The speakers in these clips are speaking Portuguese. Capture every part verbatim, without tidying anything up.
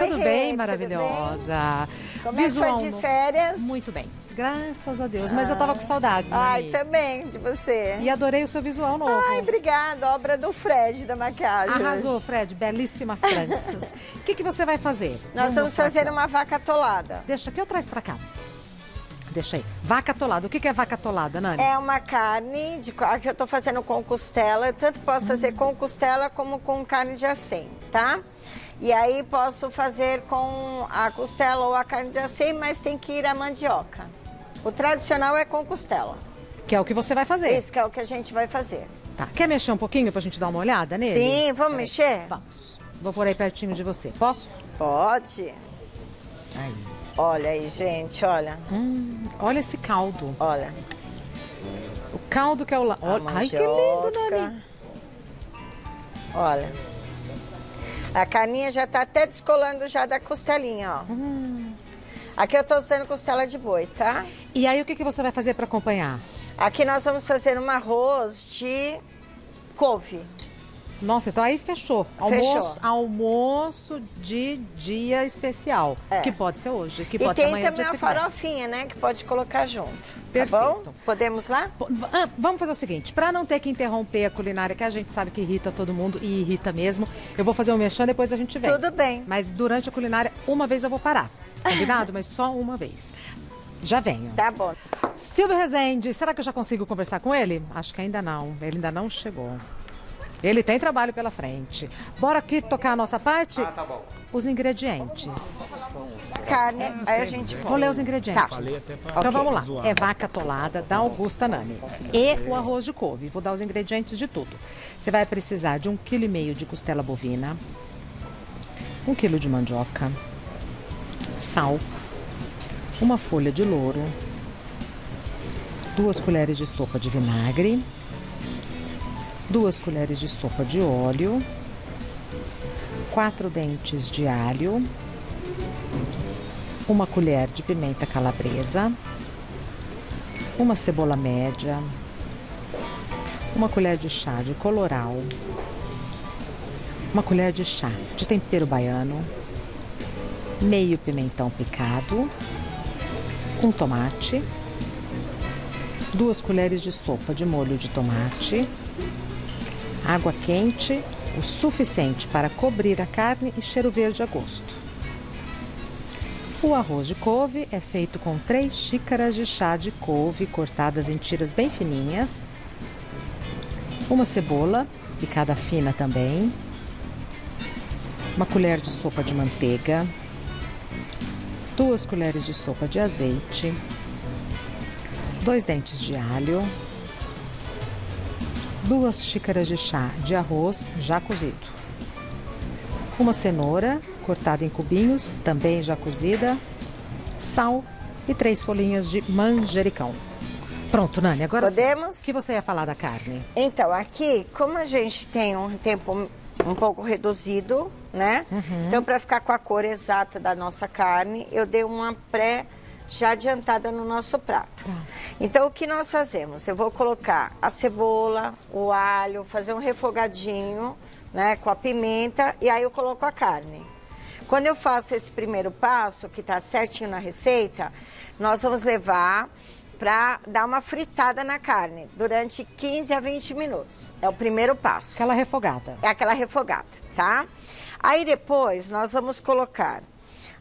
Tudo bem, maravilhosa. Como é que foi de férias? Muito bem, graças a Deus. Mas eu tava com saudades, né? Ai, também, de você. E adorei o seu visual novo. Ai, obrigada. Obra do Fred, da maquiagem. Arrasou, Fred. Belíssimas tranças. O que, que você vai fazer? Nós vamos, vamos fazer uma vaca atolada. Deixa que eu trago pra cá. Deixa aí. Vaca atolada. O que é vaca atolada, Nani? É uma carne, de, que eu tô fazendo com costela. Tanto posso hum. fazer com costela como com carne de acém, tá? E aí posso fazer com a costela ou a carne de acém, mas tem que ir a mandioca. O tradicional é com costela. Que é o que você vai fazer. Isso, que é o que a gente vai fazer. Tá. Quer mexer um pouquinho pra gente dar uma olhada nele? Sim, vamos mexer? Vamos. Vou por aí pertinho de você. Posso? Pode. Aí. Olha aí, gente, olha. Hum, olha esse caldo. Olha. O caldo que é o... La... Olha. Ai, que lindo, Nani. Olha. A carninha já tá até descolando já da costelinha, ó. Hum. Aqui eu tô usando costela de boi, tá? E aí o que, que você vai fazer para acompanhar? Aqui nós vamos fazer um arroz de couve. Nossa, então aí fechou. Almoço, fechou. Almoço de dia especial, é. que pode ser hoje, que pode ser amanhã. E tem também a farofinha, né, que pode colocar junto. Perfeito. Tá bom? Podemos lá? Ah, vamos fazer o seguinte, para não ter que interromper a culinária, que a gente sabe que irrita todo mundo e irrita mesmo, eu vou fazer um merchan, depois a gente vem. Tudo bem. Mas durante a culinária, uma vez eu vou parar, combinado? Mas só uma vez. Já venho. Tá bom. Silvio Rezende, será que eu já consigo conversar com ele? Acho que ainda não, ele ainda não chegou. Ele tem trabalho pela frente. Bora aqui tocar a nossa parte? Ah, tá bom. Os ingredientes. Carne, aí a gente... Vou ler os ingredientes. Tá. Então vamos lá. É vaca atolada da Augusta Nani. E o arroz de couve. Vou dar os ingredientes de tudo. Você vai precisar de um quilo e meio de costela bovina, um quilo de mandioca, sal, uma folha de louro, duas colheres de sopa de vinagre, duas colheres de sopa de óleo, quatro dentes de alho, uma colher de pimenta calabresa, uma cebola média, uma colher de chá de colorau, uma colher de chá de tempero baiano, meio pimentão picado, um tomate, duas colheres de sopa de molho de tomate, água quente, o suficiente para cobrir a carne e cheiro verde a gosto. O arroz de couve é feito com três xícaras de chá de couve cortadas em tiras bem fininhas, uma cebola picada fina também, uma colher de sopa de manteiga, duas colheres de sopa de azeite, dois dentes de alho, duas xícaras de chá de arroz já cozido, uma cenoura cortada em cubinhos, também já cozida, sal e três folhinhas de manjericão. Pronto, Nani, agora podemos? O que você ia falar da carne? Então, aqui, como a gente tem um tempo um pouco reduzido, né? Uhum. Então, para ficar com a cor exata da nossa carne, eu dei uma pré... já adiantada no nosso prato. Tá. Então, o que nós fazemos? Eu vou colocar a cebola, o alho, fazer um refogadinho, né, com a pimenta, e aí eu coloco a carne. Quando eu faço esse primeiro passo, que tá certinho na receita, nós vamos levar para dar uma fritada na carne durante quinze a vinte minutos. É o primeiro passo. Aquela refogada. É aquela refogada, tá? Aí depois nós vamos colocar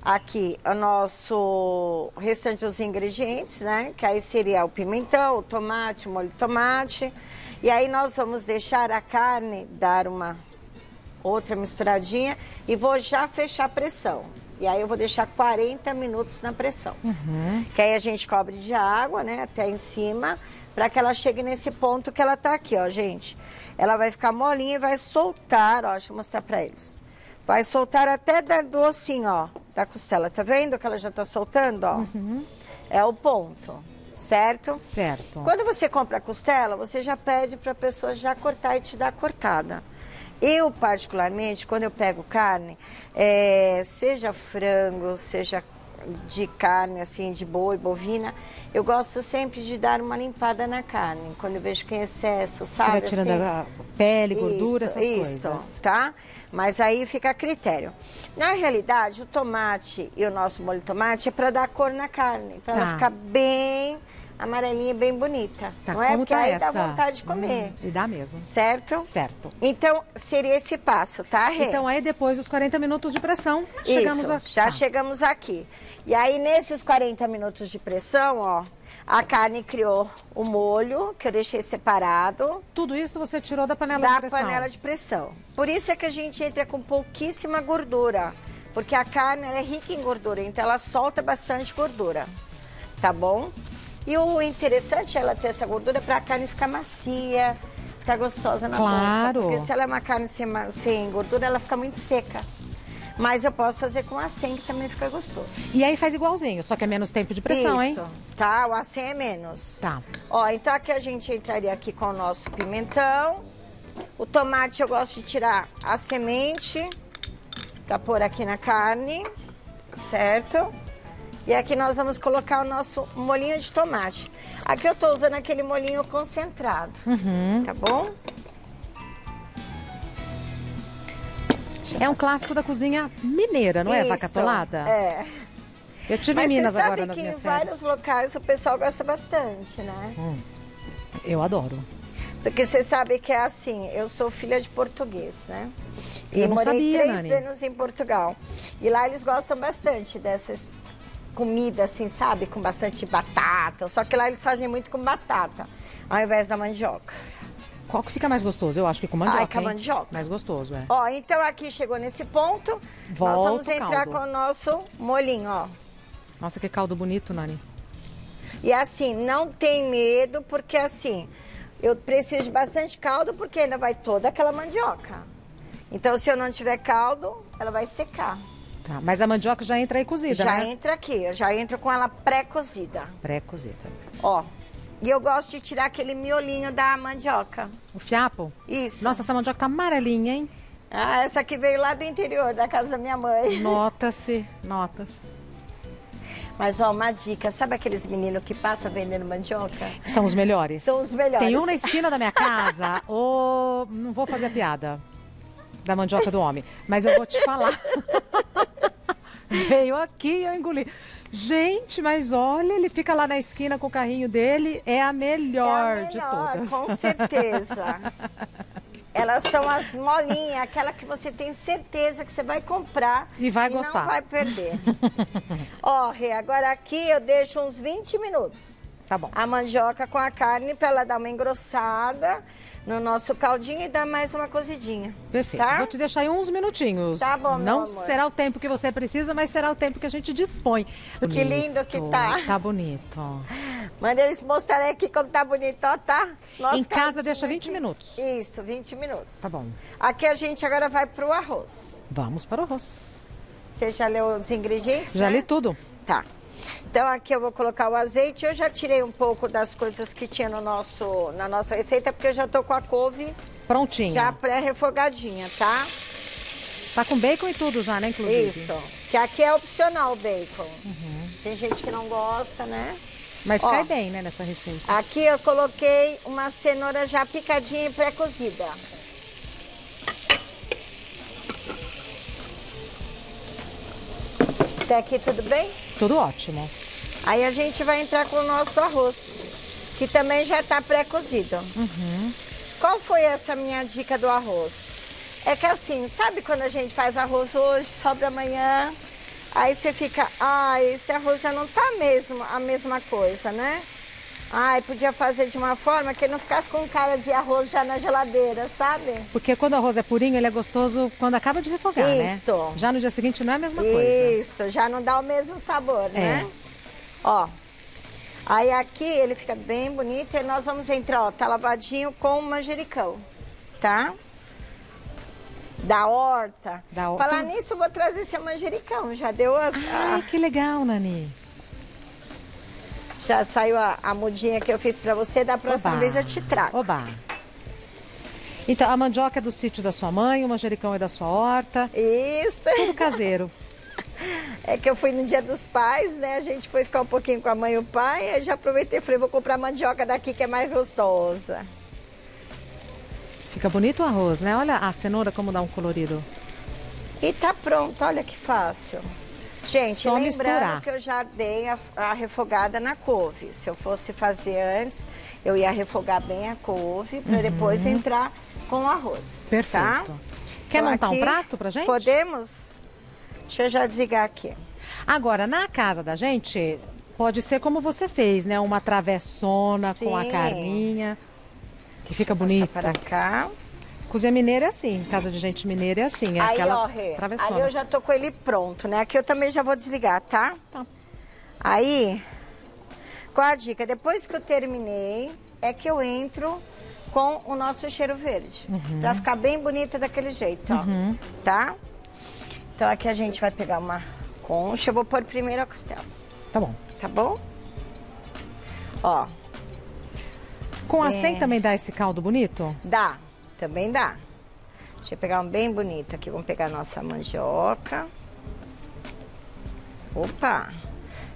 aqui o nosso restante dos ingredientes, né? Que aí seria o pimentão, o tomate, o molho de tomate. E aí nós vamos deixar a carne dar uma outra misturadinha e vou já fechar a pressão. E aí eu vou deixar quarenta minutos na pressão. Uhum. Que aí a gente cobre de água, né? Até em cima, para que ela chegue nesse ponto que ela tá aqui, ó, gente. Ela vai ficar molinha e vai soltar, ó. Deixa eu mostrar para eles. Vai soltar até dar docinho, ó, da costela. Tá vendo que ela já tá soltando, ó? Uhum. É o ponto, certo? Certo. Quando você compra a costela, você já pede pra pessoa já cortar e te dar cortada. Eu, particularmente, quando eu pego carne, é, seja frango, seja de carne, assim, de boi, bovina, eu gosto sempre de dar uma limpada na carne, quando eu vejo que é excesso, sabe? Você vai tirando assim, a pele, gordura, isso, essas isso, coisas. Isso, tá? Mas aí fica a critério. Na realidade, o tomate e o nosso molho de tomate é para dar cor na carne, para tá. ela ficar bem amarelinha, bem bonita. Tá, não é? Porque tá aí essa? Dá vontade de comer. Hum, e dá mesmo. Certo? Certo. Então, seria esse passo, tá, Rê? Então, aí depois dos quarenta minutos de pressão, chegamos Isso, a... já ah. chegamos aqui. E aí, nesses quarenta minutos de pressão, ó, a carne criou o molho, que eu deixei separado. Tudo isso você tirou da panela da de pressão? Da panela de pressão. Por isso é que a gente entra com pouquíssima gordura, porque a carne ela é rica em gordura, então ela solta bastante gordura, tá bom? E o interessante é ela ter essa gordura para a carne ficar macia, ficar gostosa na claro. boca. Porque se ela é uma carne sem, sem gordura, ela fica muito seca. Mas eu posso fazer com acém, que também fica gostoso. E aí faz igualzinho, só que é menos tempo de pressão, Isso. hein? Tá, o acém é menos. Tá. Ó, então aqui a gente entraria aqui com o nosso pimentão. O tomate eu gosto de tirar a semente, pra pôr aqui na carne, certo? E aqui nós vamos colocar o nosso molhinho de tomate. Aqui eu tô usando aquele molhinho concentrado, uhum. tá bom? É um clássico da cozinha mineira, não Isso. é, vaca atolada? É. Eu tive Mas em Minas agora nas minhas férias. Mas você sabe que em vários locais o pessoal gosta bastante, né? Hum, eu adoro. Porque você sabe que é assim, eu sou filha de português, né? E eu não morei sabia, três Nani. anos em Portugal. E lá eles gostam bastante dessas comida assim, sabe? Com bastante batata. Só que lá eles fazem muito com batata, ao invés da mandioca. Qual que fica mais gostoso? Eu acho que com mandioca, Ai, com a mandioca. Mais gostoso, é. Ó, então aqui chegou nesse ponto. Volta nós vamos entrar caldo. com o nosso molhinho, ó. Nossa, que caldo bonito, Nani. E assim, não tem medo, porque assim, eu preciso de bastante caldo, porque ainda vai toda aquela mandioca. Então, se eu não tiver caldo, ela vai secar. Tá, mas a mandioca já entra aí cozida, já né? Já entra aqui, eu já entro com ela pré-cozida. Pré-cozida. Ó, e eu gosto de tirar aquele miolinho da mandioca. O fiapo? Isso. Nossa, essa mandioca tá amarelinha, hein? Ah, essa aqui veio lá do interior, da casa da minha mãe. Nota-se, nota-se. Mas, ó, uma dica, sabe aqueles meninos que passam vendendo mandioca? São os melhores. São os melhores. Tem um na esquina da minha casa, ou... não vou fazer a piada. Da mandioca do homem, mas eu vou te falar. Veio aqui e eu engoli. Gente, mas olha, ele fica lá na esquina com o carrinho dele, é a melhor, é a melhor de todas. Com certeza. Elas são as molinhas, aquela que você tem certeza que você vai comprar e vai e gostar. Não vai perder. Ó, Rê, agora aqui eu deixo uns vinte minutos. Tá bom. A mandioca com a carne para ela dar uma engrossada no nosso caldinho e dar mais uma cozidinha. Perfeito. Tá? Vou te deixar aí uns minutinhos. Tá bom, meu amor. Não será o tempo que você precisa, mas será o tempo que a gente dispõe. Bonito, que lindo que tá. Tá bonito. Manda eles mostrarem aqui como tá bonito, ó, tá? Nosso em casa deixa vinte minutos. Isso, vinte minutos. Tá bom. Aqui a gente agora vai pro arroz. Vamos para o arroz. Você já leu os ingredientes? Já né? li tudo. Tá. Então aqui eu vou colocar o azeite. Eu já tirei um pouco das coisas que tinha no nosso, na nossa receita, porque eu já tô com a couve prontinha, já pré-refogadinha, tá? Tá com bacon e tudo já, né, inclusive? Isso, que aqui é opcional o bacon. Uhum. Tem gente que não gosta, né? Mas Ó, cai bem, né, nessa receita. Aqui eu coloquei uma cenoura já picadinha e pré-cozida. Até aqui tudo bem? Tudo ótimo. Aí a gente vai entrar com o nosso arroz, que também já está pré-cozido. Uhum. Qual foi essa minha dica do arroz? É que assim, sabe quando a gente faz arroz hoje, sobra amanhã, aí você fica, ai, ah, esse arroz já não tá mesmo a mesma coisa, né? Ai, podia fazer de uma forma que ele não ficasse com cara de arroz já na geladeira, sabe? Porque quando o arroz é purinho, ele é gostoso quando acaba de refogar, Isso. né? Já no dia seguinte não é a mesma Isso. coisa. Isso, já não dá o mesmo sabor, né? É. Ó, aí aqui ele fica bem bonito e nós vamos entrar, ó, tá lavadinho com o manjericão, tá? Da horta. Da horta. Falar nisso, eu vou trazer esse manjericão, já deu as... Ai, que legal, Nani. Já saiu a, a mudinha que eu fiz pra você, da próxima Oba. vez eu te trago. Oba! Então, a mandioca é do sítio da sua mãe, o manjericão é da sua horta. Isso! Tudo caseiro. É que eu fui no Dia dos Pais, né? A gente foi ficar um pouquinho com a mãe e o pai. Aí já aproveitei e falei, vou comprar mandioca daqui que é mais gostosa. Fica bonito o arroz, né? Olha a cenoura como dá um colorido. E tá pronto, olha que fácil. Gente, só lembrando misturar. Que eu já dei a, a refogada na couve. Se eu fosse fazer antes, eu ia refogar bem a couve para uhum. depois entrar com o arroz. Perfeito. Tá? Quer então, montar aqui, um prato pra gente? Podemos? Deixa eu já desligar aqui. Agora, na casa da gente, pode ser como você fez, né? Uma travessona Sim. com a carninha, que fica bonita. Passa para cá. Cozinha mineira é assim, casa de gente mineira é assim, é aí, aquela ó, Rê, travessona. Aí eu já tô com ele pronto, né? Aqui eu também já vou desligar, tá? Tá. Aí, qual a dica? Depois que eu terminei, é que eu entro com o nosso cheiro verde. Uhum. Pra ficar bem bonita daquele jeito, ó. Uhum. Tá? Então aqui a gente vai pegar uma concha, eu vou pôr primeiro a costela. Tá bom. Tá bom? Ó. Com acém é... também dá esse caldo bonito? Dá. Também dá. Deixa eu pegar um bem bonito aqui. Vamos pegar a nossa mandioca. Opa!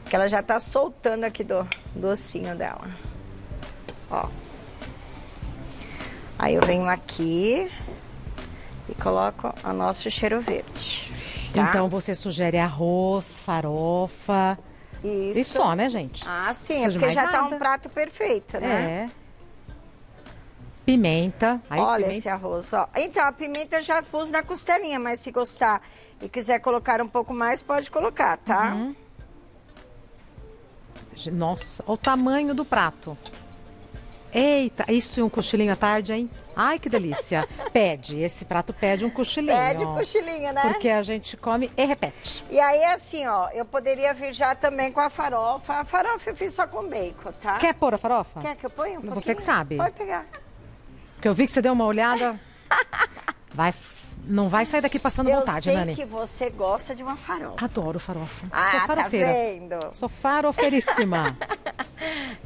Que ela já tá soltando aqui do docinho dela. Ó. Aí eu venho aqui e coloco o nosso cheiro verde. Tá? Então você sugere arroz, farofa. Isso. E só, né, gente? Ah, sim. É porque já nada. Tá um prato perfeito, né? É. Pimenta. Aí olha pimenta. Esse arroz, ó. Então, a pimenta eu já pus na costelinha, mas se gostar e quiser colocar um pouco mais, pode colocar, tá? Uhum. Nossa, olha o tamanho do prato. Eita, isso e um cochilinho à tarde, hein? Ai, que delícia. Pede, esse prato pede um cochilinho. Pede um cochilinho, né? Porque a gente come e repete. E aí, assim, ó, eu poderia vir já também com a farofa. A farofa eu fiz só com bacon, tá? Quer pôr a farofa? Quer que eu ponha um pouquinho? Você que sabe. Pode pegar. Porque eu vi que você deu uma olhada. Vai, não vai sair daqui passando eu vontade, Nani. Eu sei que você gosta de uma farofa. Adoro farofa. Ah, sou farofeira. Tá vendo? Sou farofeiríssima.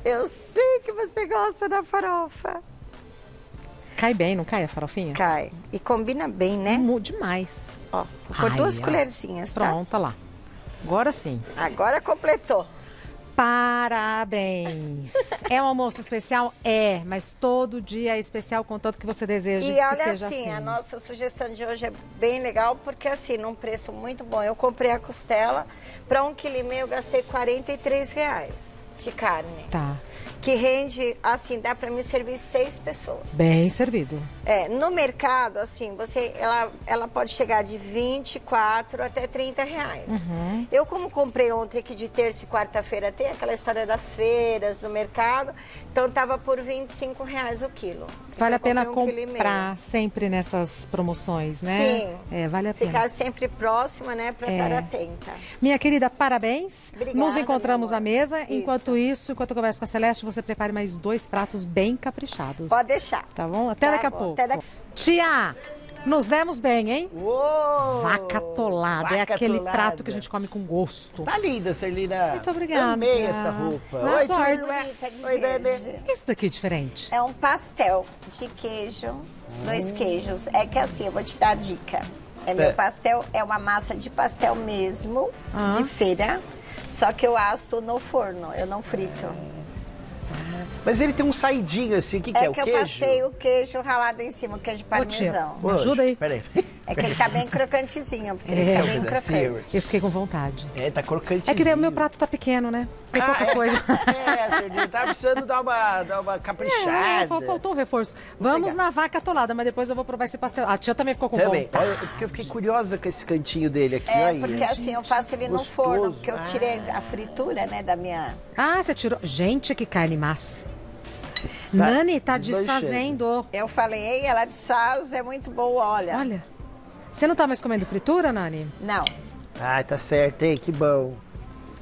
Eu sei que você gosta da farofa. Cai bem, não cai a farofinha? Cai. E combina bem, né? Hum, demais. Ó, por duas colherzinhas, tá? Pronto, lá. Agora sim. Agora completou. Parabéns! É um almoço especial? É, mas todo dia é especial, contanto que você deseja que seja assim. E olha assim, a nossa sugestão de hoje é bem legal, porque assim, num preço muito bom. Eu comprei a costela, para um quilo e meio eu gastei quarenta e três reais de carne. Tá. Que rende, assim, dá para me servir seis pessoas. Bem servido. É, no mercado, assim, você, ela, ela pode chegar de vinte e quatro até trinta reais. Uhum. Eu, como comprei ontem aqui de terça e quarta-feira, tem aquela história das feiras no mercado, então tava por vinte e cinco reais o quilo. Vale então, a pena um comprar sempre nessas promoções, né? Sim. É, vale a pena. Ficar sempre próxima, né, para é. estar atenta. Minha querida, parabéns. Obrigada, nos encontramos à mesa. Isso. Enquanto isso, enquanto eu converso com a Celeste, você prepare mais dois pratos bem caprichados. Pode deixar. Tá bom? Até tá daqui bom. a pouco. Até daqui. Tia, nos demos bem, hein? Uou, vaca atolada. É aquele atolada. prato que a gente come com gosto. Tá linda, Celina. Muito obrigada. Amei essa roupa. Boa sorte. Oi, bebê. Isso daqui é diferente. É um pastel de queijo, hum. dois queijos. É que assim, eu vou te dar a dica. É meu pastel, é uma massa de pastel mesmo, ah. de feira. Só que eu asso no forno, eu não frito. Mas ele tem um saidinho assim, o que, que é, é o queijo? É que eu passei o queijo ralado em cima, o queijo parmesão. Ô, tia, me ajuda aí. Peraí. É que ele tá bem crocantezinho, porque é, ele tá bem crocante. Eu fiquei com vontade. É, tá crocantezinho. É que daí o meu prato tá pequeno, né? Tem ah, pouca é. coisa. É, Serginho, tá precisando dar uma, dar uma caprichada. É, faltou um reforço. Vamos na vaca atolada, mas depois eu vou provar esse pastel. A tia também ficou com também. vontade. Também, porque eu fiquei curiosa com esse cantinho dele aqui. É, aí, porque gente, assim, eu faço ele no forno, porque eu tirei ah. a fritura, né, da minha... Ah, você tirou... Gente, que carne massa. Tá. Nani tá desfazendo. Eu falei, ela desfaz, é muito boa, olha. Olha. Você não tá mais comendo fritura, Nani? Não. Ai, tá certo, hein? Que bom.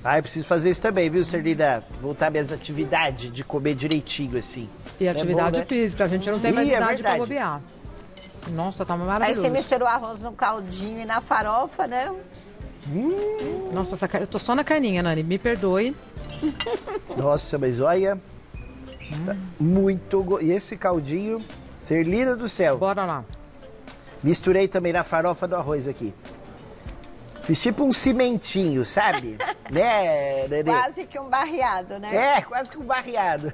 Ai, preciso fazer isso também, viu, Celina? Voltar minhas atividades de comer direitinho, assim. E atividade é bom, né? física, a gente não tem mais Ih, idade é pra bobear. Nossa, tá maravilhoso. Aí você misturou arroz no caldinho e na farofa, né? Hum. Nossa, essa car... eu tô só na carninha, Nani, me perdoe. Nossa, mas olha... Hum. Tá muito go... E esse caldinho, Celina do céu. Bora lá. Misturei também na farofa do arroz aqui. Fiz tipo um cimentinho, sabe? Né, Nenê? Quase que um barreado, né? É, quase que um barreado.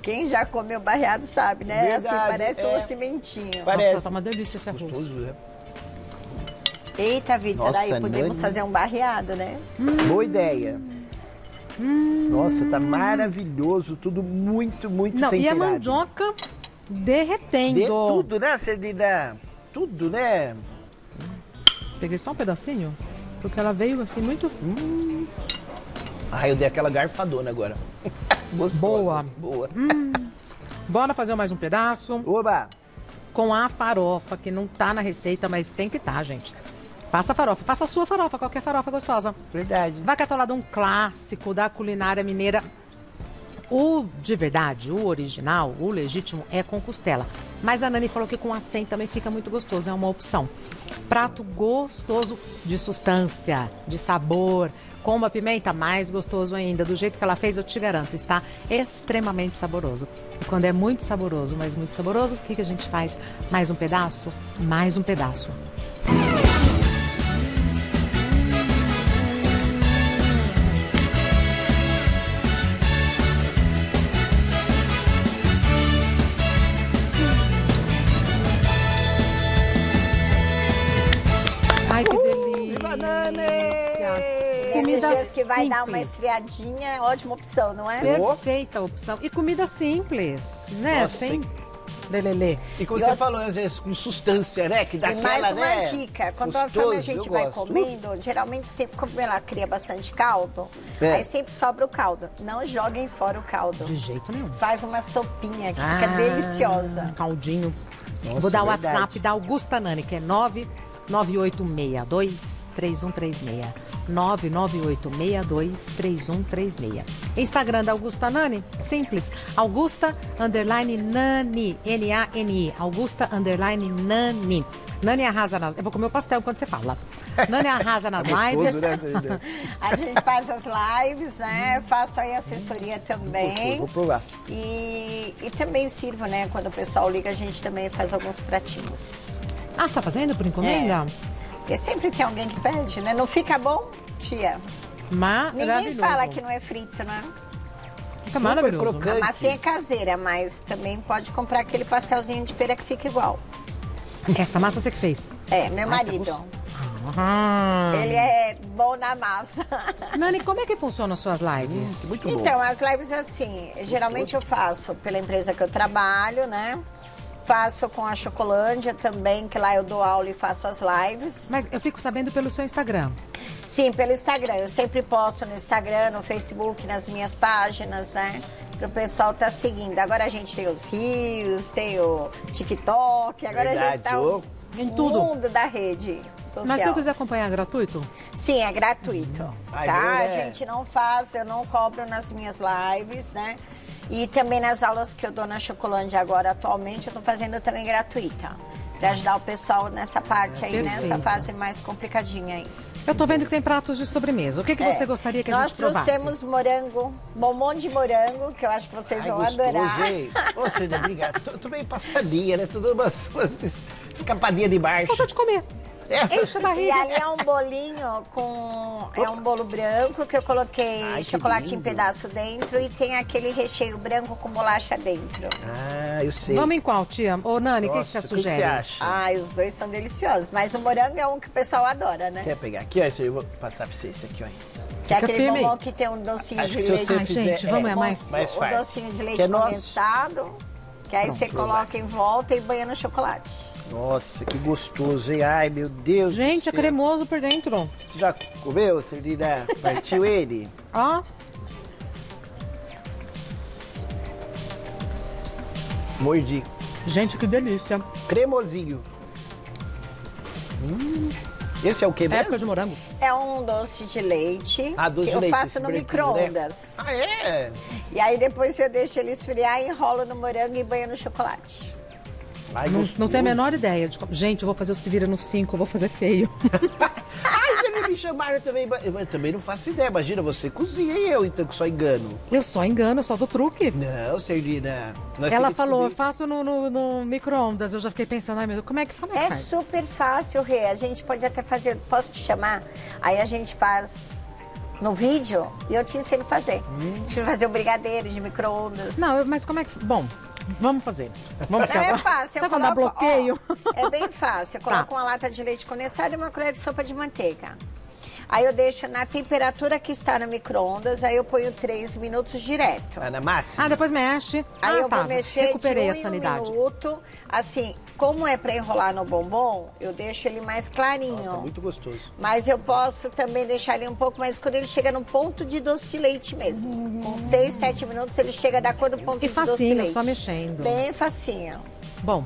Quem já comeu barreado sabe, né? Verdade, assim, parece é... um cimentinho. Parece. Nossa, tá uma delícia esse arroz. Gostoso, né? Eita, Vitor, daí Nani. Podemos fazer um barreado, né? Hum. Boa ideia. Hum. Nossa, tá maravilhoso, tudo muito, muito Não, temperado. E a mandioca derretendo. De tudo, né, Celina? Tudo, né? Peguei só um pedacinho, porque ela veio assim muito... Hum. Ah, eu dei aquela garfadona agora. Gostosa. Boa. Boa. Hum. Bora fazer mais um pedaço. Oba! Com a farofa, que não tá na receita, mas tem que tá, gente. Faça a farofa, faça a sua farofa, qualquer farofa gostosa. Verdade. Vaca atolada, um clássico da culinária mineira. O de verdade, o original, o legítimo é com costela. Mas a Nani falou que com acém também fica muito gostoso, é uma opção. Prato gostoso de sustância, de sabor, com uma pimenta mais gostoso ainda. Do jeito que ela fez, eu te garanto, está extremamente saboroso. E quando é muito saboroso, mas muito saboroso, o que, que a gente faz? Mais um pedaço? Mais um pedaço. Que vai simples. Dar uma esfriadinha, ótima opção, não é? Perfeita opção. E comida simples, né? Nossa, sem lelelê. E como e você outra... falou, às vezes, com sustância, né? Que dá e aquela, mais uma né? dica, quando Gostoso, a gente vai gosto. comendo, geralmente sempre, como ela cria bastante caldo, é. aí sempre sobra o caldo. Não joguem fora o caldo. De jeito nenhum. Faz uma sopinha que ah, fica deliciosa. Um caldinho. Nossa, Vou dar o verdade. WhatsApp da Augusta Nani, que é nove nove oito seis dois três um três seis. nove nove oito seis dois três um três seis. Instagram da Augusta Nani, simples. Augusta underline Nani. N A N I. Augusta underline Nani. Nani arrasa nas... Eu vou comer o pastel enquanto você fala. Nani arrasa nas lives. A gente faz as lives, né? Faço aí assessoria também. Vou provar. E, e também sirvo, né? Quando o pessoal liga, a gente também faz alguns pratinhos. Ah, você tá fazendo por encomenda? É. Porque sempre tem alguém que pede, né? Não fica bom, tia? Maravilhoso. Ninguém fala que não é frito, né? Fica maravilhoso. A massinha é caseira, mas também pode comprar aquele pastelzinho de feira que fica igual. Essa massa você que fez? É, meu marido. Ah. Ele é bom na massa. Nani, como é que funcionam as suas lives? Muito bom. Então, as lives assim, geralmente eu faço pela empresa que eu trabalho, né? Faço com a Chocolândia também, que lá eu dou aula e faço as lives. Mas eu fico sabendo pelo seu Instagram. Sim, pelo Instagram. Eu sempre posto no Instagram, no Facebook, nas minhas páginas, né? Para o pessoal tá seguindo. Agora a gente tem os rios, tem o TikTok. Agora Verdade. a gente tá o um mundo da rede social. Mas se eu quiser acompanhar, é gratuito? Sim, é gratuito. Ai, tá? É. A gente não faz, eu não cobro nas minhas lives, né? E também nas aulas que eu dou na Chocolândia agora, atualmente, eu tô fazendo também gratuita. Pra ajudar o pessoal nessa parte é, aí, perfeito. nessa fase mais complicadinha aí. Eu tô vendo que tem pratos de sobremesa. O que, que é. você gostaria que Nós a gente provasse? Nós trouxemos morango, bombom de morango, que eu acho que vocês Ai, vão gostoso, adorar. Hein? Ô, Cida, obrigado. Tô, tô meio passadinha, né? Tô dando umas, umas escapadinhas de baixo. Falta de comer. É. Enche a barriga. E ali é um bolinho com... É um bolo branco que eu coloquei Ai, chocolate em pedaço dentro e tem aquele recheio branco com bolacha dentro. Ah, eu sei. Vamos em qual, tia? Ô, Nani, o que, que você sugere? Que que você acha? Ai, os dois são deliciosos. Mas o morango é um que o pessoal adora, né? Quer pegar aqui? Ó, esse eu vou passar pra vocês aqui, ó. Que é aquele firme. bombom que tem um docinho Acho de leite. Ai, gente, é, vamos é mais, mais fácil. Um docinho de leite que é condensado. Nosso... Que aí Pronto, você coloca em volta e banha no chocolate. Nossa, que gostoso, hein? Ai, meu Deus Gente, do céu. é cremoso por dentro. Você já comeu, Celina? Partiu ele? Ó. Ah. Mordi. Gente, que delícia. Cremosinho. Hum. Esse é o que mesmo? É época de morango. É um doce de leite. Ah, doce que de eu leite, faço no micro-ondas. Né? Ah, é? E aí depois eu deixo ele esfriar, enrolo no morango e banho no chocolate. Ai, não, não tem a menor ideia de... Gente, eu vou fazer o se vira no cinco, eu vou fazer feio. Ai, me chamaram também. Eu também não faço ideia. Imagina, você cozinha e eu, então, que só engano. Eu só engano, eu só dou truque. Não, Sergina. Ela falou, eu faço no, no, no micro-ondas. Eu já fiquei pensando, ai, meu Deus, como é que faz? É super fácil, Rê. A gente pode até fazer, posso te chamar? Aí a gente faz... No vídeo, e eu te ensino a fazer. Hum. Deixa eu fazer um brigadeiro de micro-ondas. Não, mas como é que... Bom, vamos fazer. Vamos ficar... É fácil. Sabe eu coloco... bloqueio? Ó, é bem fácil. Eu coloco tá. uma lata de leite condensado e uma colher de sopa de manteiga. Aí eu deixo na temperatura que está no micro-ondas, aí eu ponho três minutos direto. Ah, na máxima? Ah, depois mexe. Aí ah, eu tá. vou mexer Recuperei de um a sanidade. Um minuto. Assim, como é para enrolar no bombom, eu deixo ele mais clarinho. Nossa, muito gostoso. Mas eu posso também deixar ele um pouco mais escuro, ele chega no ponto de doce de leite mesmo. Hum. Com seis, sete minutos ele chega da cor do ponto e de facinho, doce de leite. E facinho, só mexendo. Bem facinho. Bom.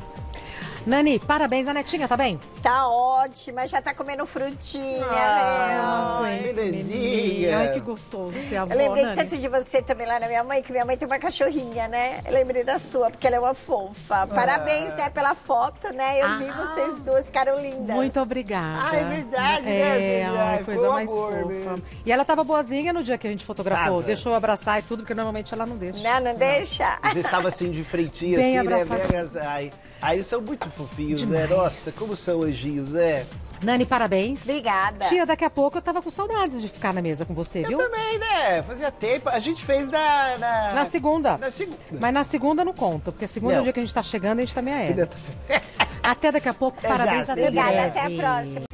Nani, parabéns, a netinha, tá bem? Tá ótima, já tá comendo frutinha, ah, né? Ai, belezinha. Ai, que gostoso ser avó, Eu lembrei Nani. tanto de você também lá na minha mãe, que minha mãe tem uma cachorrinha, né? Eu lembrei da sua, porque ela é uma fofa. Parabéns, ah. né, pela foto, né? Eu ah. vi vocês duas, ficaram lindas. Muito obrigada. Ah, é verdade, é, né, coisa Boa mais amor, fofa. Mesmo. E ela tava boazinha no dia que a gente fotografou. Tava. Deixou eu abraçar e tudo, porque normalmente ela não deixa. Não, não, não. deixa? Você estava assim, de freitinha, bem assim, abraçada. né? Ai, aí são muito fofinhos, Demais. né? Nossa, como são anjinhos, né? Nani, parabéns. Obrigada. Tia, daqui a pouco eu tava com saudades de ficar na mesa com você, viu? Eu também, né? Fazia tempo. A gente fez na... Na, na segunda. Na segunda. Mas na segunda não conta, porque a segunda não. é o dia que a gente tá chegando, a gente tá meia era. Até daqui a pouco, é parabéns. Já, até Obrigada, breve. até a próxima.